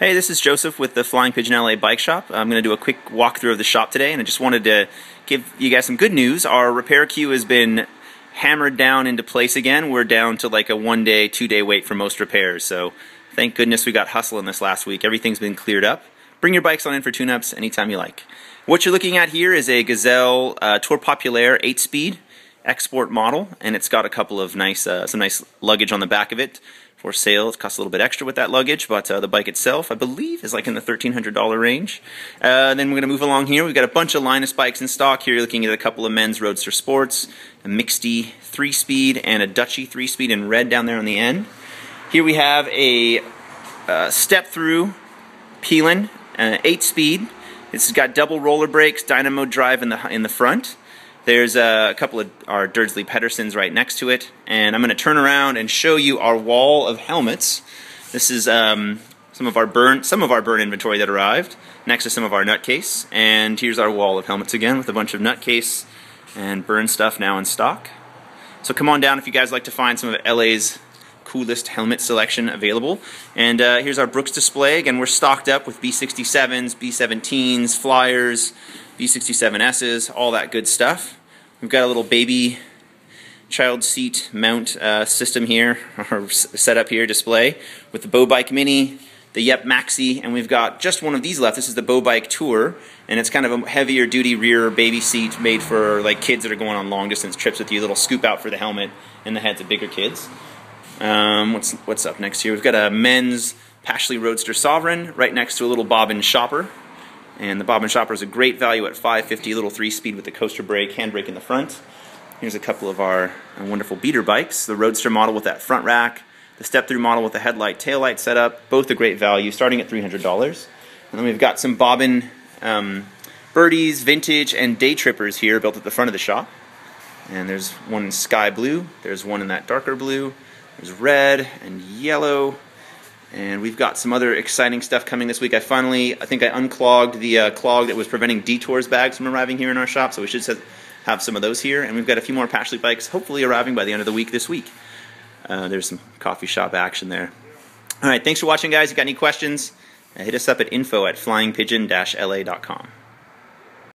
Hey, this is Joseph with the Flying Pigeon LA Bike Shop. I'm going to do a quick walkthrough of the shop today, and I just wanted to give you guys some good news. Our repair queue has been hammered down into place again. We're down to like a one-day, two-day wait for most repairs, so thank goodness we got hustling this last week. Everything's been cleared up. Bring your bikes on in for tune-ups anytime you like. What you're looking at here is a Gazelle Tour Populaire 8-speed export model, and it's got a couple of nice, some nice luggage on the back of it. For sale, it costs a little bit extra with that luggage, but the bike itself, I believe, is like in the $1,300 range. Then we're going to move along here. We've got a bunch of Linus bikes in stock. Here you're looking at a couple of men's Roadster Sports, a Mixty 3-speed, and a Dutchy 3-speed in red down there on the end. Here we have a Step-Through Pilen 8-speed. It's got double roller brakes, dynamo drive in the front. There's a couple of our Dursley Pedersens right next to it, and I'm going to turn around and show you our wall of helmets. This is some of our Bern inventory that arrived, next to some of our Nutcase, and here's our wall of helmets again with a bunch of Nutcase and Bern stuff now in stock. So come on down if you guys like to find some of LA's coolest helmet selection available. And here's our Brooks display. Again, we're stocked up with B67s, B17s, Flyers, B67Ss, all that good stuff. We've got a little baby child seat mount system here, or setup here, display, with the Bobike Mini, the Yep Maxi, and we've got just one of these left. This is the Bobike Tour, and it's kind of a heavier duty rear baby seat made for like kids that are going on long distance trips with you. A little scoop out for the helmet and the heads of bigger kids. What's up next here? We've got a men's Pashley Roadster Sovereign right next to a little Bobbin Shopper. And the Bobbin Shopper is a great value at $5.50, little 3-speed with the coaster brake, handbrake in the front. Here's a couple of our wonderful beater bikes. The Roadster model with that front rack, the Step-Through model with the headlight, taillight setup, both a great value, starting at $300. And then we've got some Bobbin Birdies, Vintage, and Day Trippers here built at the front of the shop. And there's one in sky blue, there's one in that darker blue, there's red and yellow. And we've got some other exciting stuff coming this week. I think I unclogged the clog that was preventing Detours bags from arriving here in our shop, so we should have some of those here. And we've got a few more Pashley bikes hopefully arriving by the end of the week this week. There's some coffee shop action there. All right, thanks for watching, guys. If you got any questions, hit us up at info@flyingpigeon-la.com.